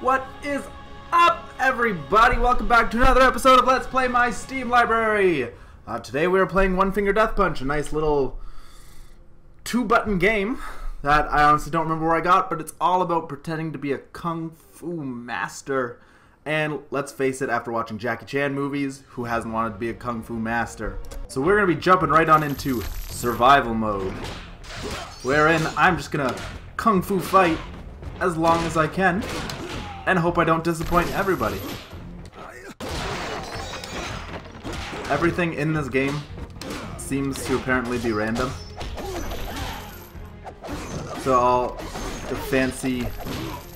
What is up, everybody? Welcome back to another episode of Let's Play My Steam Library. Today we are playing One Finger Death Punch, a nice little two-button game that I honestly don't remember where I got, but it's all about pretending to be a kung fu master. And let's face it, after watching Jackie Chan movies, who hasn't wanted to be a kung fu master? So we're gonna be jumping right on into survival mode, wherein I'm just gonna kung fu fight as long as I can. And hope I don't disappoint everybody. Everything in this game seems to apparently be random. So all the fancy,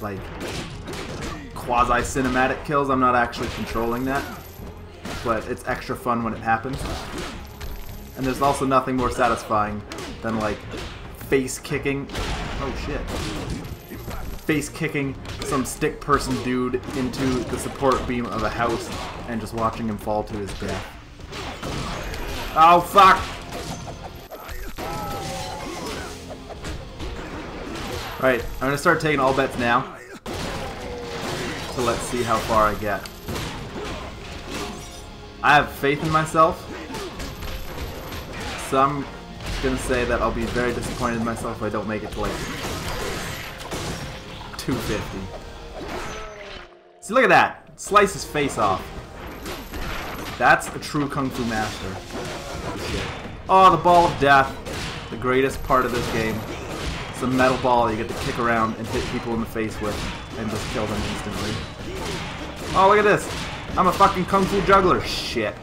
like, quasi-cinematic kills, I'm not actually controlling that. But it's extra fun when it happens. And there's also nothing more satisfying than, like, face-kicking. Oh, shit. Face-kicking some stick person dude into the support beam of a house and just watching him fall to his death. Oh, fuck! Alright, I'm gonna start taking all bets now. So let's see how far I get. I have faith in myself. So I'm gonna say that I'll be very disappointed in myself if I don't make it to, like, 250. See, look at that! Slice his face off. That's a true kung fu master. Oh, the ball of death. The greatest part of this game. It's a metal ball you get to kick around and hit people in the face with and just kill them instantly. Oh, look at this! I'm a fucking kung fu juggler. Shit.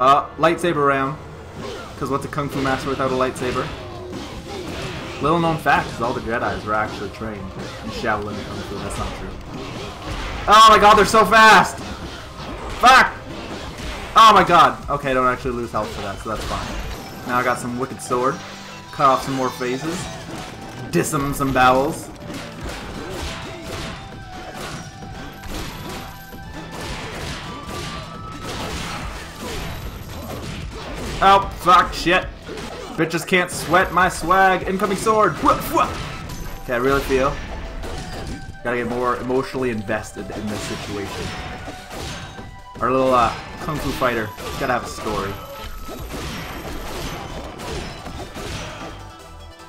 Lightsaber round. Because what's a kung fu master without a lightsaber? Little known fact is all the Jedis were actually trained in Shaolin. That's not true. Oh my god, they're so fast! Fuck! Oh my god. Okay, I don't actually lose health for that, so that's fine. Now I got some wicked sword. Cut off some more faces. Diss them some bowels. Oh, fuck, shit. Bitches can't sweat my swag. Incoming sword. Okay, I really feel. Gotta get more emotionally invested in this situation. Our little kung fu fighter. Gotta have a story.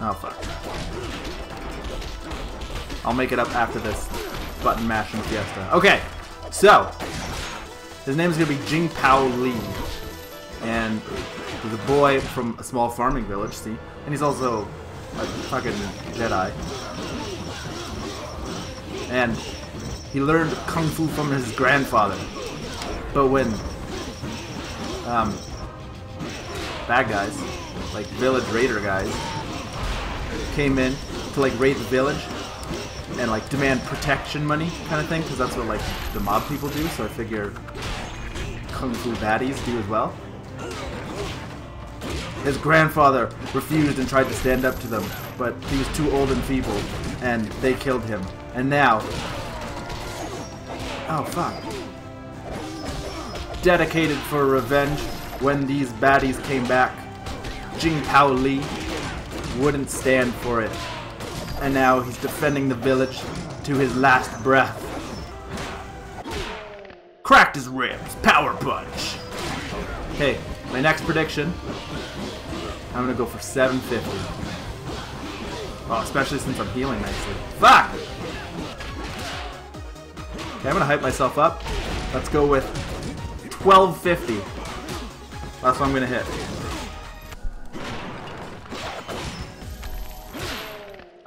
Oh, fuck. I'll make it up after this button mashing fiesta. Okay, so. His name is gonna be Jing Pao Li. And he's a boy from a small farming village, see? And he's also a fucking Jedi. And he learned kung fu from his grandfather. But when bad guys, like village raider guys, came in to like raid the village and like demand protection money kind of thing, because that's what like the mob people do, so I figure kung fu baddies do as well. His grandfather refused and tried to stand up to them, but he was too old and feeble, and they killed him. And now... oh, fuck. Dedicated for revenge, when these baddies came back, Jing Pao Li wouldn't stand for it. And now he's defending the village to his last breath. Cracked his ribs. Power punch. Okay, my next prediction... I'm gonna go for 750. Oh, especially since I'm healing nicely. Fuck! Okay, I'm gonna hype myself up. Let's go with 1250. That's what I'm gonna hit.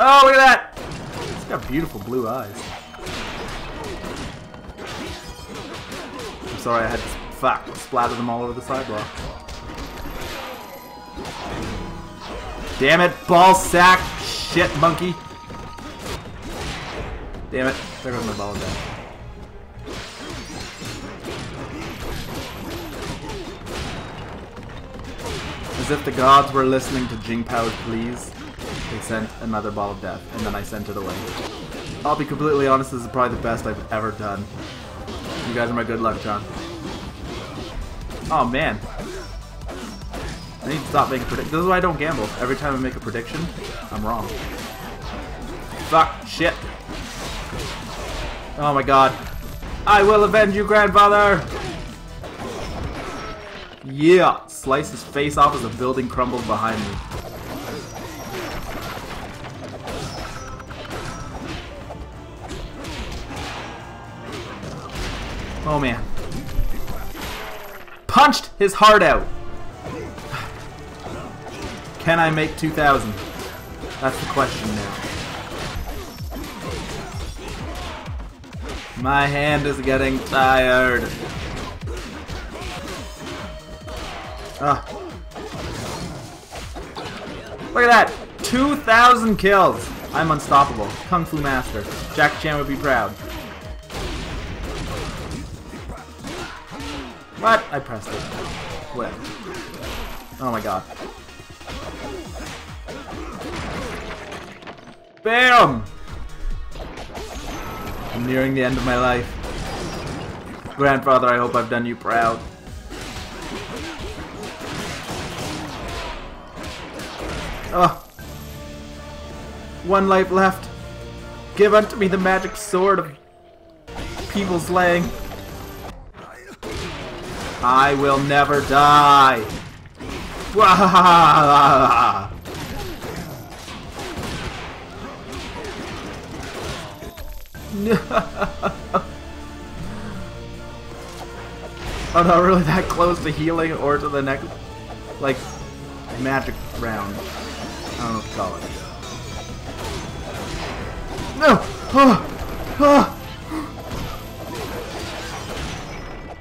Oh, look at that! It's got beautiful blue eyes. I'm sorry, I had to, fuck, splatter them all over the sidewalk. Damn it, ball sack, shit, monkey. Damn it, there goes my ball down. As if the gods were listening to Jing Pao's pleas, they sent another ball of death, and then I sent it away. I'll be completely honest, this is probably the best I've ever done. You guys are my good luck, John. Oh, man. I need to stop making predictions. This is why I don't gamble. Every time I make a prediction, I'm wrong. Fuck. Shit. Oh my god. I will avenge you, grandfather! Yeah! Slice his face off as a building crumbles behind me. Oh man. Punched his heart out! Can I make 2,000? That's the question now. My hand is getting tired. Ah. Look at that! 2,000 kills! I'm unstoppable. Kung Fu Master. Jackie Chan would be proud. What? I pressed it. Whatever. Oh my god. BAM! I'm nearing the end of my life. Grandfather, I hope I've done you proud. Oh. One life left. Give unto me the magic sword of people slaying. I will never die. Wah! I'm not really that close to healing or to the next, like, magic round. I don't know what to call it. No! Oh,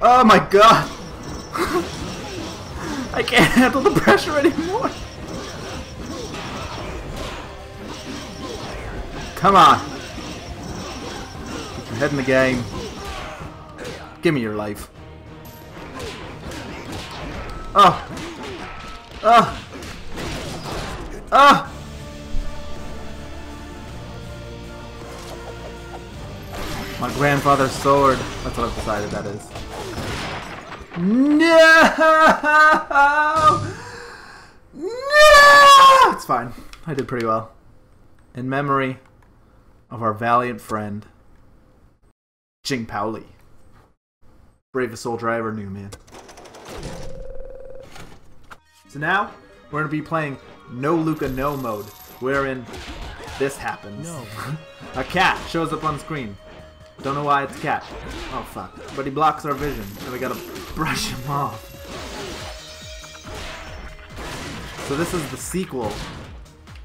oh. Oh my god! I can't handle the pressure anymore! Come on! Head in the game. Give me your life. Oh. Oh. Oh. My grandfather's sword. That's what I've decided that is. No! No! It's fine. I did pretty well. In memory of our valiant friend. Jing Pao Li. Bravest soldier I ever knew, man. So now, we're going to be playing No Luca No mode, wherein this happens. No. A cat shows up on screen. Don't know why it's a cat. Oh fuck. But he blocks our vision, and we gotta brush him off. So this is the sequel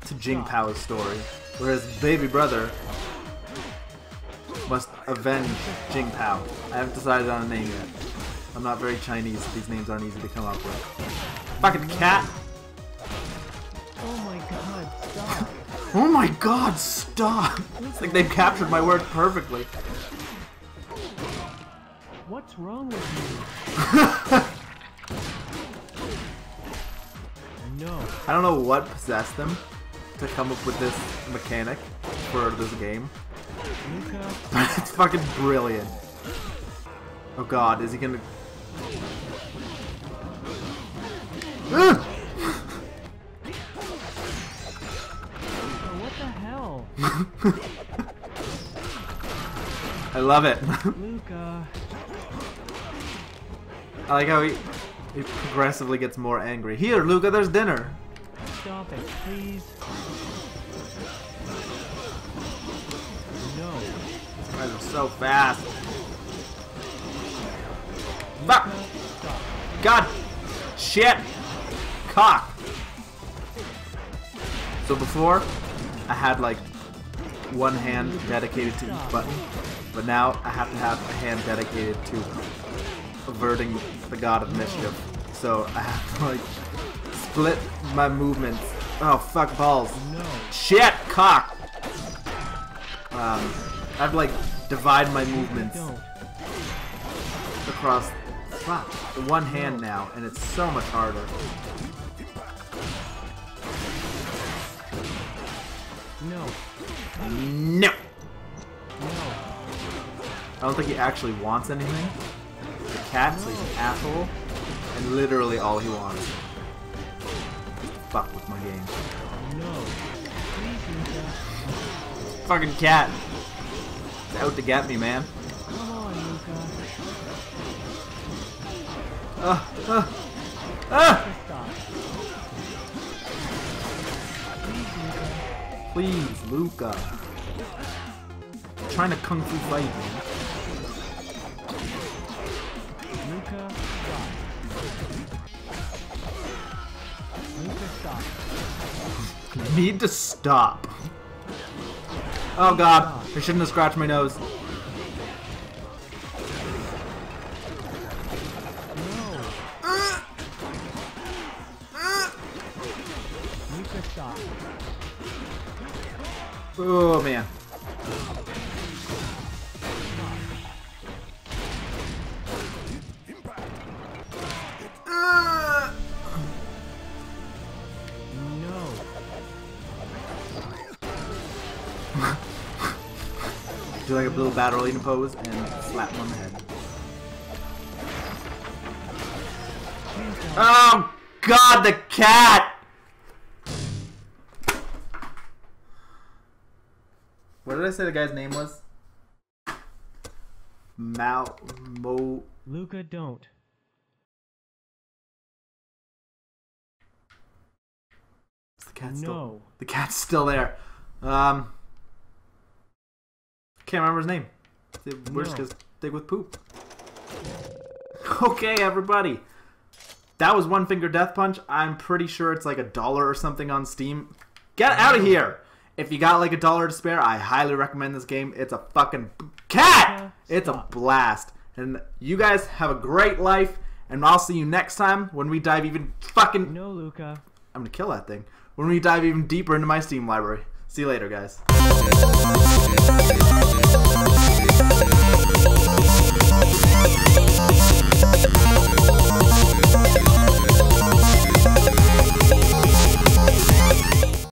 to Jing Pao's story, where his baby brother must avenge Jing Pao. I haven't decided on a name yet. I'm not very Chinese. These names aren't easy to come up with. Fucking cat! Oh my god, stop! Oh my god, stop! It's like they've captured my words perfectly. What's wrong with you? No. I don't know what possessed them to come up with this mechanic for this game. It's fucking brilliant. Oh god, is he gonna... What the hell? I love it. Luca. I like how he progressively gets more angry. Here, Luca, there's dinner. Stop it, please. Guys are so fast. Fuck! God! Shit! Cock! So before, I had like one hand dedicated to each button, but now I have to have a hand dedicated to averting the god of mischief. So I have to like split my movements. Oh fuck balls! Shit! Cock! I have to like divide my movements across the one hand now, and it's so much harder. No. No. I don't think he actually wants anything. The cat's like an asshole, and literally all he wants is fuck with my game. No. Fucking cat. out to get me, man. Please, Luca. I'm trying to kung fu fight, man. Luca, stop. Luca, stop. Need to stop. Oh god, I shouldn't have scratched my nose. Oh man. Do like a little battle leading pose and slap him on the head. Oh god, the cat! What did I say the guy's name was? Mo. Luca, don't. Is the cat still? No. The cat's still there. Can't remember his name. We're just gonna stick with poop. Okay, everybody. That was One Finger Death Punch. I'm pretty sure it's like $1 or something on Steam. Get out of here! If you got like $1 to spare, I highly recommend this game. It's a fucking cat! It's a blast. And you guys have a great life, and I'll see you next time when we dive even fucking... No, Luca. I'm gonna kill that thing. When we dive even deeper into my Steam library. See you later, guys.